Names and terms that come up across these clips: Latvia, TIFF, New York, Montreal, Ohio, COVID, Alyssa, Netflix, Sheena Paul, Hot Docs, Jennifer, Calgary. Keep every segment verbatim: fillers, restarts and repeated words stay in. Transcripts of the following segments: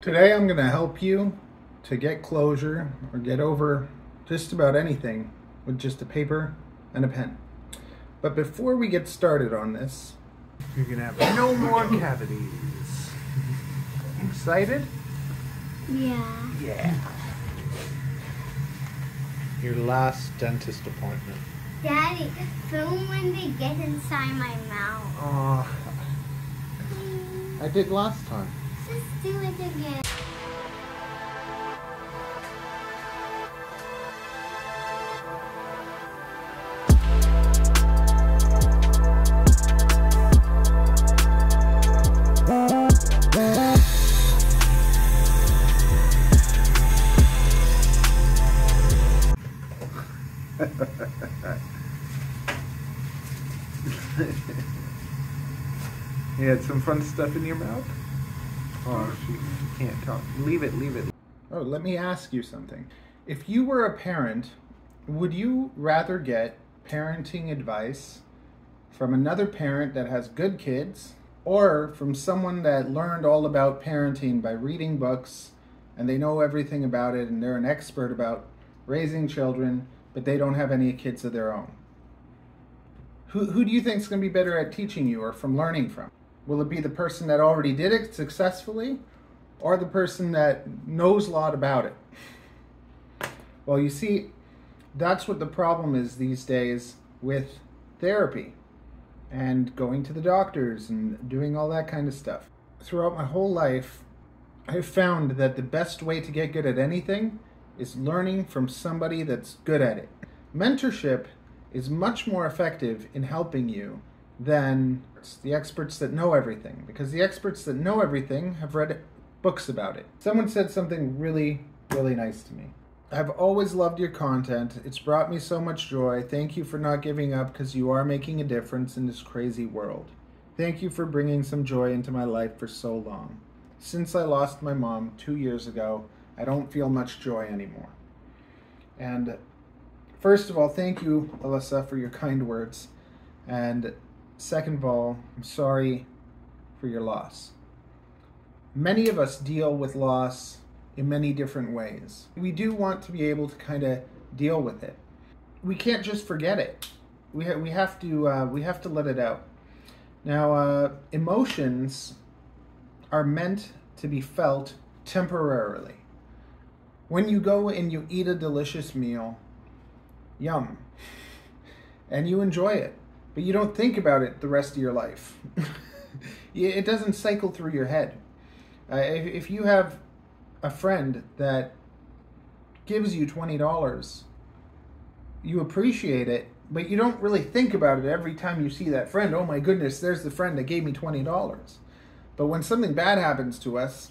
Today I'm going to help you to get closure or get over just about anything with just a paper and a pen. But before we get started on this, you're going to have no more cavities. Excited? Yeah. Yeah. Your last dentist appointment. Daddy, film when they get inside my mouth. Oh, I did last time. Let's do it again. You had some fun stuff in your mouth? Oh, she, she can't talk. Leave it, leave it. Oh, let me ask you something. If you were a parent, would you rather get parenting advice from another parent that has good kids or from someone that learned all about parenting by reading books and they know everything about it and they're an expert about raising children, but they don't have any kids of their own? Who, who do you think is going to be better at teaching you or from learning from? Will it be the person that already did it successfully or the person that knows a lot about it? Well, you see, that's what the problem is these days with therapy and going to the doctors and doing all that kind of stuff. Throughout my whole life, I've found that the best way to get good at anything is learning from somebody that's good at it. Mentorship is much more effective in helping you than the experts that know everything, because the experts that know everything have read books about it. Someone said something really, really nice to me. I've always loved your content. It's brought me so much joy. Thank you for not giving up, because you are making a difference in this crazy world. Thank you for bringing some joy into my life for so long. Since I lost my mom two years ago, I don't feel much joy anymore. And first of all, thank you, Alyssa, for your kind words. And second of all, I'm sorry for your loss. Many of us deal with loss in many different ways. We do want to be able to kind of deal with it. We can't just forget it. We ha we have to uh, we have to let it out. Now, uh, emotions are meant to be felt temporarily. When you go and you eat a delicious meal, yum, and you enjoy it. But you don't think about it the rest of your life. It doesn't cycle through your head. Uh, if, if you have a friend that gives you twenty dollars, you appreciate it, but you don't really think about it every time you see that friend. Oh my goodness, there's the friend that gave me twenty dollars. But when something bad happens to us,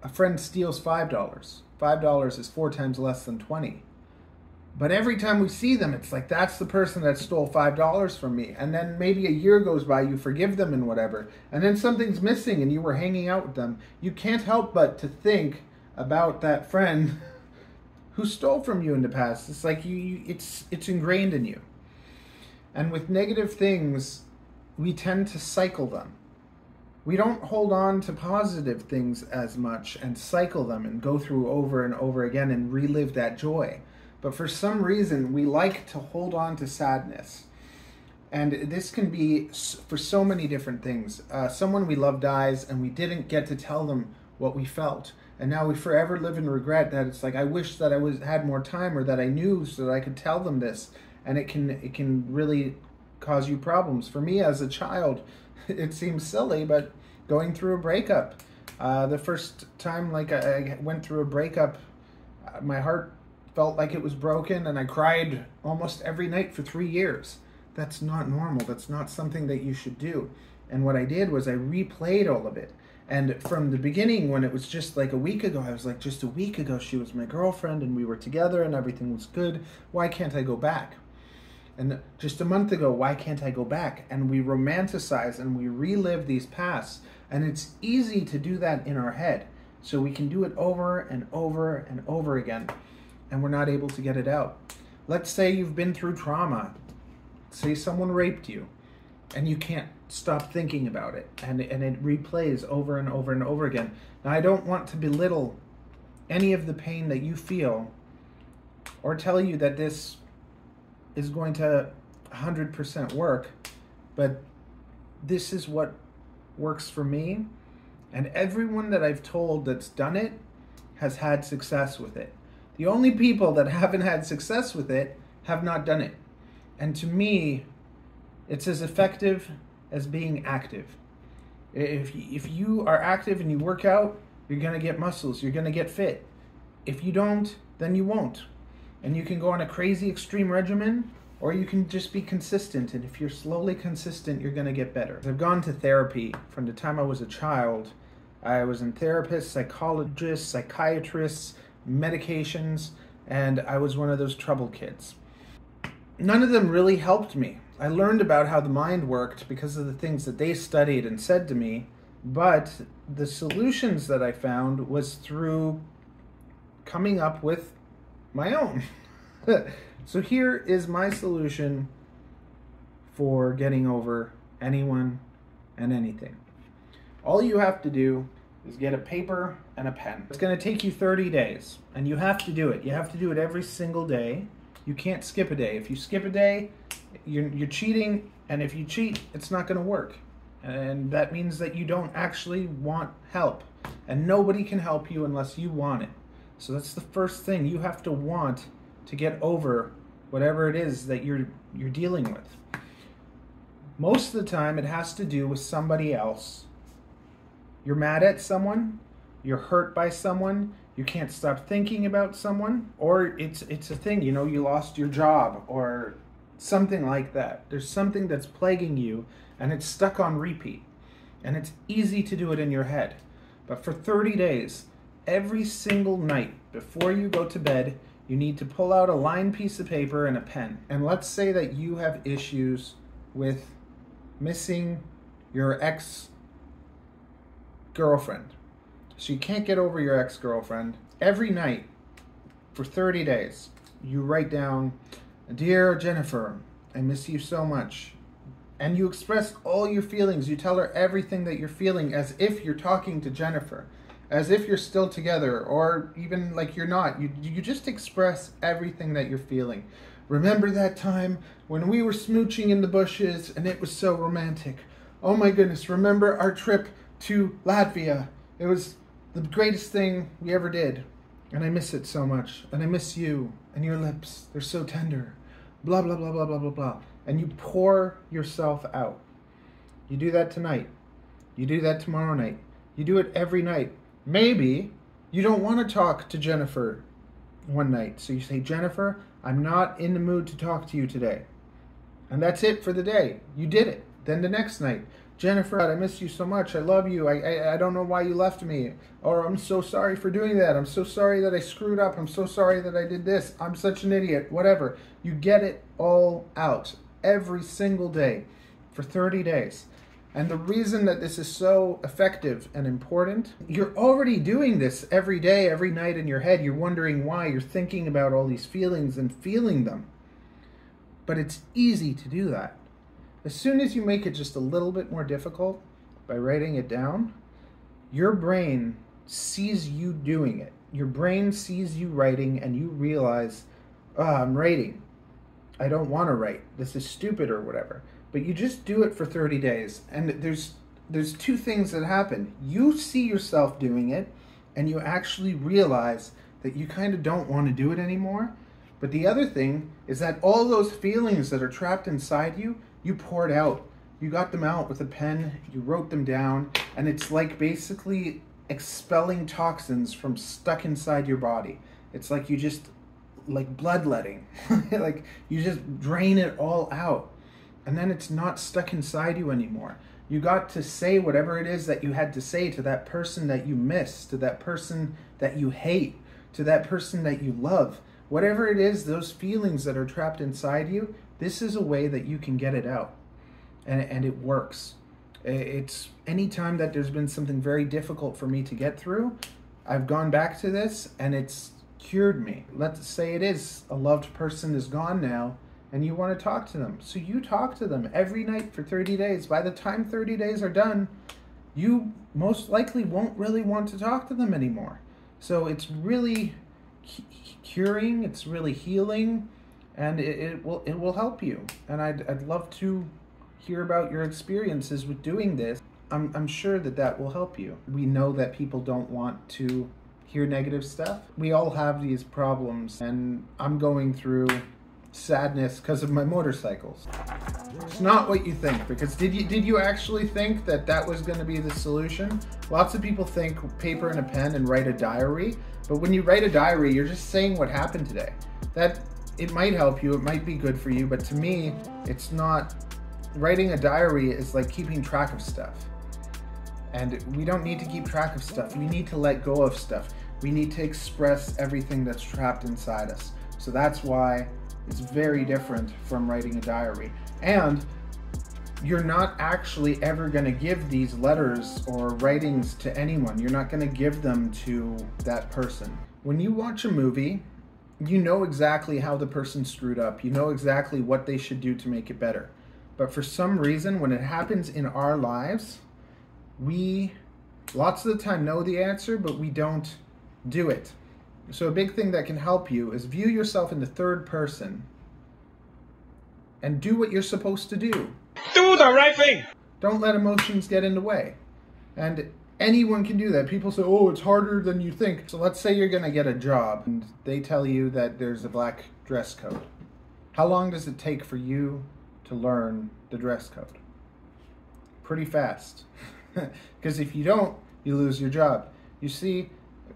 a friend steals five dollars. five dollars is four times less than twenty. But every time we see them, it's like, that's the person that stole five dollars from me. And then maybe a year goes by, you forgive them and whatever. And then something's missing and you were hanging out with them. You can't help but to think about that friend who stole from you in the past. It's like, you, you it's, it's ingrained in you. And with negative things, we tend to cycle them. We don't hold on to positive things as much and cycle them and go through over and over again and relive that joy. But for some reason, we like to hold on to sadness. And this can be for so many different things. Uh, someone we love dies and we didn't get to tell them what we felt. And now we forever live in regret that it's like, I wish that I was had more time or that I knew so that I could tell them this. And it can, it can really cause you problems. For me as a child, it seems silly, but going through a breakup. Uh, the first time like I, I went through a breakup, my heart felt like it was broken, and I cried almost every night for three years. That's not normal. That's not something that you should do. And what I did was I replayed all of it. And from the beginning, when it was just like a week ago, I was like, just a week ago, she was my girlfriend, and we were together, and everything was good. Why can't I go back? And just a month ago, why can't I go back? And we romanticize, and we relive these pasts. And it's easy to do that in our head. So we can do it over and over and over again. And we're not able to get it out. Let's say you've been through trauma. Say someone raped you. and you can't stop thinking about it, and, and it replays over and over and over again. Now, I don't want to belittle any of the pain that you feel or tell you that this is going to one hundred percent work, but this is what works for me, and everyone that I've told that's done it has had success with it. The only people that haven't had success with it have not done it. And to me, it's as effective as being active. If, if you are active and you work out, you're gonna get muscles, you're gonna get fit. If you don't, then you won't. And you can go on a crazy extreme regimen, or you can just be consistent. And if you're slowly consistent, you're gonna get better. I've gone to therapy from the time I was a child. I was in therapists, psychologists, psychiatrists, medications, and I was one of those troubled kids. None of them really helped me. I learned about how the mind worked because of the things that they studied and said to me, but the solutions that I found was through coming up with my own. So here is my solution for getting over anyone and anything. All you have to do is get a paper and a pen. It's gonna take you thirty days, and you have to do it. You have to do it every single day. You can't skip a day. If you skip a day, you're, you're cheating, and if you cheat, it's not gonna work. And that means that you don't actually want help, and nobody can help you unless you want it. So that's the first thing. You have to want to get over whatever it is that you're, you're dealing with. Most of the time, it has to do with somebody else. You're mad at someone, you're hurt by someone, you can't stop thinking about someone, or it's it's a thing, you know, you lost your job or something like that. There's something that's plaguing you and it's stuck on repeat. And it's easy to do it in your head. But for thirty days, every single night before you go to bed, you need to pull out a lined piece of paper and a pen. And let's say that you have issues with missing your ex-girlfriend. So you can't get over your ex-girlfriend. Every night for thirty days, you write down, "Dear Jennifer, I miss you so much." And you express all your feelings. You tell her everything that you're feeling as if you're talking to Jennifer, as if you're still together, or even like you're not. You, you just express everything that you're feeling. "Remember that time when we were smooching in the bushes and it was so romantic. Oh my goodness, remember our trip to Latvia. It was the greatest thing we ever did, and I miss it so much, and I miss you, and your lips, they're so tender, blah, blah, blah, blah, blah, blah, blah." And you pour yourself out. You do that tonight. You do that tomorrow night. You do it every night. Maybe you don't want to talk to Jennifer one night, so you say, "Jennifer, I'm not in the mood to talk to you today." And that's it for the day. You did it. Then the next night, "Jennifer, I miss you so much. I love you. I, I I don't know why you left me. Or I'm so sorry for doing that. I'm so sorry that I screwed up. I'm so sorry that I did this. I'm such an idiot." Whatever. You get it all out every single day for thirty days. And the reason that this is so effective and important, you're already doing this every day, every night in your head. You're wondering why. You're thinking about all these feelings and feeling them. But it's easy to do that. As soon as you make it just a little bit more difficult by writing it down, your brain sees you doing it. Your brain sees you writing and you realize, oh, I'm writing. I don't want to write. This is stupid or whatever. But you just do it for thirty days. And there's, there's two things that happen. You see yourself doing it and you actually realize that you kind of don't want to do it anymore. But the other thing is that all those feelings that are trapped inside you, you poured out. You got them out with a pen, you wrote them down, and it's like basically expelling toxins from stuck inside your body. It's like you just, like bloodletting. Like you just drain it all out. And then it's not stuck inside you anymore. You got to say whatever it is that you had to say to that person that you miss, to that person that you hate, to that person that you love. Whatever it is, those feelings that are trapped inside you, this is a way that you can get it out, and, and it works. It's any time that there's been something very difficult for me to get through, I've gone back to this and it's cured me. Let's say it is a loved person is gone now and you want to talk to them. So you talk to them every night for thirty days. By the time thirty days are done, you most likely won't really want to talk to them anymore. So it's really curing, it's really healing, and it, it will it will help you. And I'd, I'd love to hear about your experiences with doing this. I'm, I'm sure that that will help you. We know that people don't want to hear negative stuff. We all have these problems, and I'm going through sadness because of my motorcycles. It's not what you think, because did you did you actually think that that was going to be the solution? Lots of people think paper and a pen and write a diary, but when you write a diary, you're just saying what happened today. That it might help you, it might be good for you, but to me, it's not. Writing a diary is like keeping track of stuff, and we don't need to keep track of stuff. We need to let go of stuff. We need to express everything that's trapped inside us. So that's why it's very different from writing a diary. And you're not actually ever going to give these letters or writings to anyone. You're not going to give them to that person. When you watch a movie, you know exactly how the person screwed up. You know exactly what they should do to make it better. But for some reason, when it happens in our lives, we lots of the time know the answer, but we don't do it. So a big thing that can help you is view yourself in the third person and do what you're supposed to do. Do the right thing! Don't let emotions get in the way. And anyone can do that. People say, oh, it's harder than you think. So let's say you're going to get a job and they tell you that there's a black dress code. How long does it take for you to learn the dress code? Pretty fast. Because if you don't, you lose your job. You see,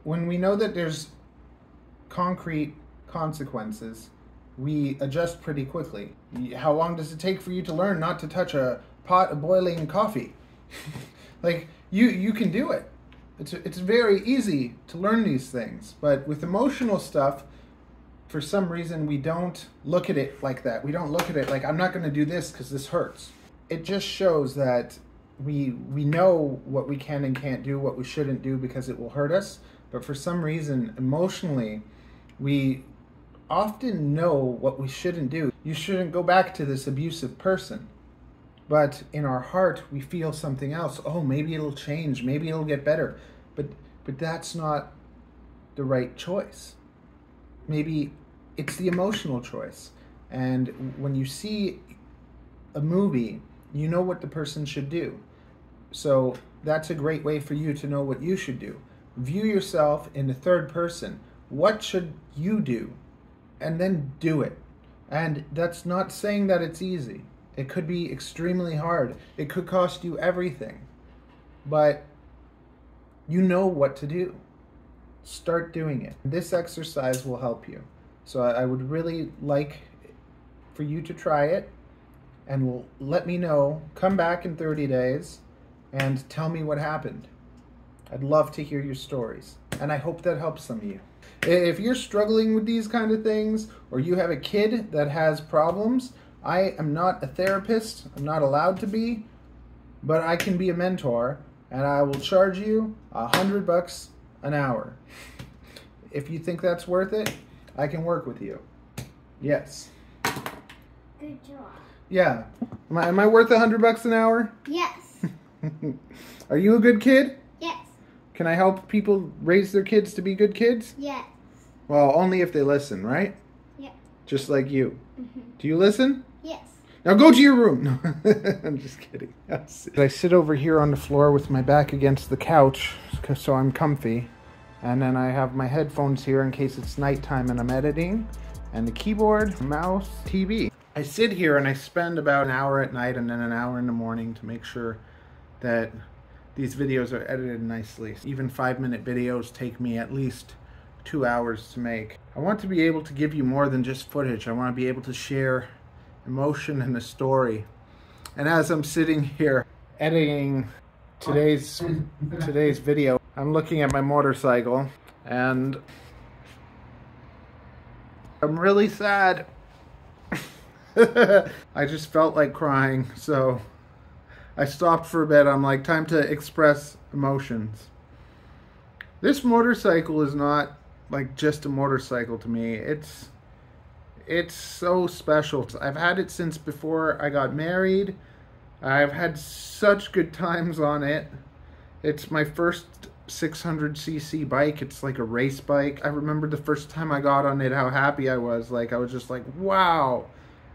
when we know that there's concrete consequences, we adjust pretty quickly. How long does it take for you to learn not to touch a pot of boiling coffee? Like, you you can do it. It's, it's very easy to learn these things. But with emotional stuff, for some reason, we don't look at it like that. We don't look at it like, I'm not going to do this because this hurts. It just shows that we we know what we can and can't do, what we shouldn't do because it will hurt us. But for some reason, emotionally, we often know what we shouldn't do. You shouldn't go back to this abusive person. But in our heart, we feel something else. Oh, maybe it'll change. Maybe it'll get better. But, but that's not the right choice. Maybe it's the emotional choice. And when you see a movie, you know what the person should do. So that's a great way for you to know what you should do. View yourself in the third person. What should you do? And then do it. And that's not saying that it's easy. It could be extremely hard. It could cost you everything. But you know what to do. Start doing it. This exercise will help you. So I would really like for you to try it. And we'll let me know. Come back in thirty days and tell me what happened. I'd love to hear your stories, and I hope that helps some of you. If you're struggling with these kind of things, or you have a kid that has problems, I am not a therapist. I'm not allowed to be, but I can be a mentor, and I will charge you a hundred bucks an hour. If you think that's worth it, I can work with you. Yes. Good job. Yeah. Am I, am I worth a hundred bucks an hour? Yes. Are you a good kid? Yes. Can I help people raise their kids to be good kids? Yes. Well, only if they listen, right? Yeah. Just like you. Mm-hmm. Do you listen? Yes. Now go to your room. No, I'm just kidding. I sit over here on the floor with my back against the couch so I'm comfy. And then I have my headphones here in case it's nighttime and I'm editing. And the keyboard, mouse, T V. I sit here and I spend about an hour at night and then an hour in the morning to make sure that these videos are edited nicely. Even five minute videos take me at least two hours to make. I want to be able to give you more than just footage. I want to be able to share emotion and a story. And as I'm sitting here editing today's, today's video, I'm looking at my motorcycle and I'm really sad. I just felt like crying, so I stopped for a bit. I'm like, time to express emotions. This motorcycle is not like just a motorcycle to me. It's it's so special. I've had it since before I got married. I've had such good times on it. It's my first six hundred c c bike. It's like a race bike. I remember the first time I got on it, how happy I was. Like, I was just like, wow,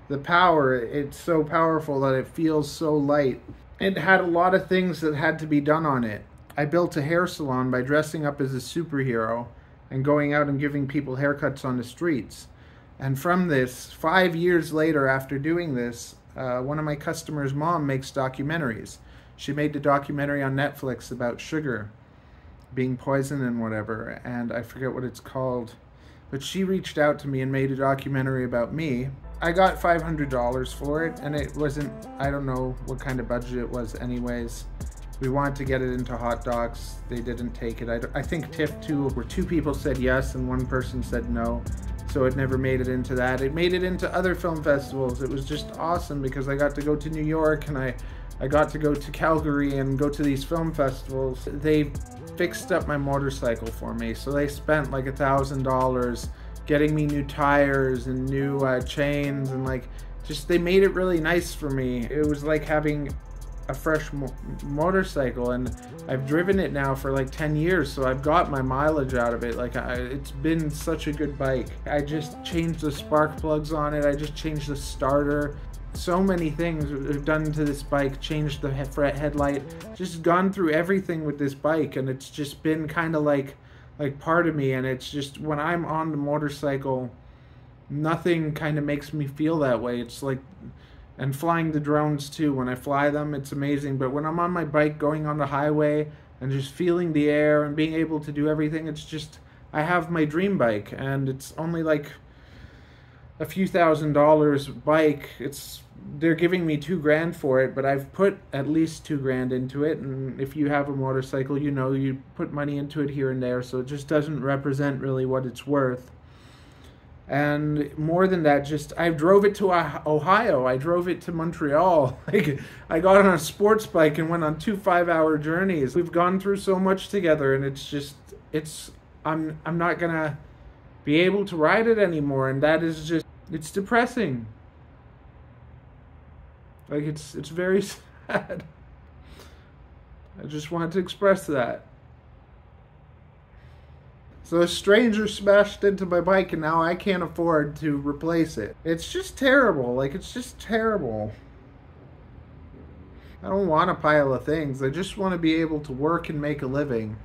the power. It's so powerful that it feels so light. It had a lot of things that had to be done on it. I built a hair salon by dressing up as a superhero and going out and giving people haircuts on the streets. And from this, five years later after doing this, uh, one of my customers' mom makes documentaries. She made the documentary on Netflix about sugar being poison and whatever, and I forget what it's called. But she reached out to me and made a documentary about me. I got five hundred dollars for it, and it wasn't, I don't know what kind of budget it was anyways. We wanted to get it into Hot Docs. They didn't take it. I, I think TIFF two, where two people said yes and one person said no. So it never made it into that. It made it into other film festivals. It was just awesome because I got to go to New York, and I, I got to go to Calgary and go to these film festivals. They fixed up my motorcycle for me. So they spent like a thousand dollars getting me new tires and new uh, chains, and like, just, they made it really nice for me. It was like having a fresh mo motorcycle, and I've driven it now for like ten years, so I've got my mileage out of it. Like, I, it's been such a good bike. I just changed the spark plugs on it. I just changed the starter. So many things I've done to this bike, changed the fret headlight, just gone through everything with this bike, and it's just been kind of like like part of me. And it's just, when I'm on the motorcycle, nothing kind of makes me feel that way. It's like, and flying the drones too, when I fly them, it's amazing. But when I'm on my bike going on the highway and just feeling the air and being able to do everything, it's just, I have my dream bike, and it's only like a few thousand dollars bike. It's, they're giving me two grand for it, but I've put at least two grand into it. And if you have a motorcycle, you know, you put money into it here and there, so it just doesn't represent really what it's worth. And more than that, just, I drove it to Ohio, I drove it to Montreal, like, I got on a sports bike and went on two five-hour journeys. We've gone through so much together, and it's just, it's, I'm, I'm not gonna be able to ride it anymore, and that is just, it's depressing. Like, it's, it's very sad. I just wanted to express that. So a stranger smashed into my bike, and now I can't afford to replace it. It's just terrible. Like, it's just terrible. I don't want a pile of things. I just want to be able to work and make a living.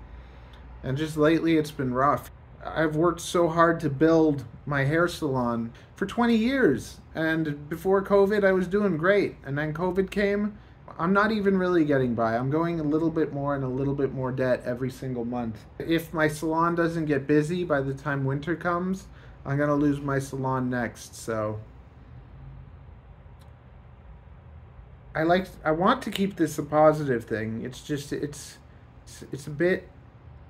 And just lately, it's been rough. I've worked so hard to build my hair salon for twenty years, and before COVID I was doing great, and then COVID came. I'm not even really getting by. I'm going a little bit more and a little bit more debt every single month. If my salon doesn't get busy by the time winter comes, I'm gonna lose my salon next. So I like I want to keep this a positive thing. It's just it's it's, it's a bit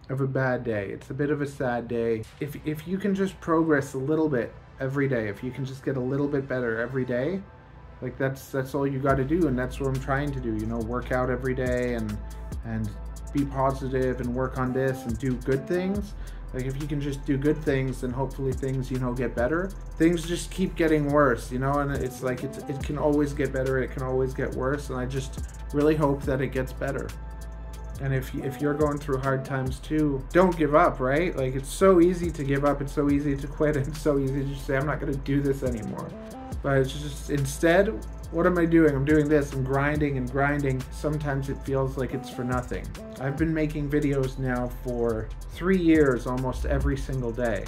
of a bad day. It's a bit of a sad day. If, if you can just progress a little bit every day, if you can just get a little bit better every day, like that's, that's all you got to do. And that's what I'm trying to do, you know, work out every day and, and be positive and work on this and do good things. Like, if you can just do good things, then hopefully things, you know, get better. Things just keep getting worse, you know, and it's like, it's, it can always get better. It can always get worse. And I just really hope that it gets better. And if, if you're going through hard times too, don't give up, right? Like, it's so easy to give up. It's so easy to quit. And it's so easy to just say, I'm not going to do this anymore. But it's just, instead, what am I doing? I'm doing this. I'm grinding and grinding. Sometimes it feels like it's for nothing. I've been making videos now for three years, almost every single day.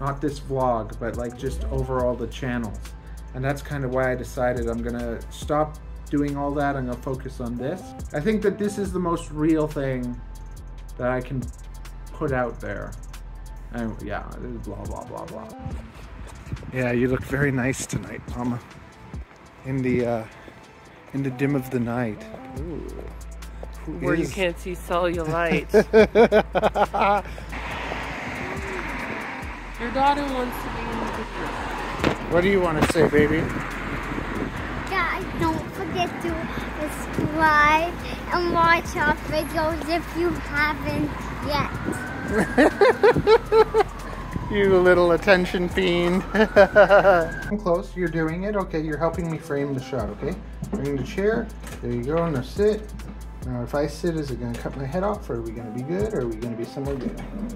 Not this vlog, but like just overall the channels. And that's kind of why I decided I'm going to stop doing all that. I'm gonna focus on this. I think that this is the most real thing that I can put out there. And yeah, blah, blah, blah, blah. Yeah, you look very nice tonight, Mama. In the, uh, in the dim of the night. Ooh. Where is... you can't see cellulite. Your daughter wants to be in the picture. What do you want to say, baby? Don't forget to subscribe and watch our videos if you haven't yet. You little attention fiend. I'm close, you're doing it. Okay, you're helping me frame the shot, okay? Bring the chair, there you go, now sit. Now if I sit, is it gonna cut my head off, or are we gonna be good, or are we gonna be somewhere good?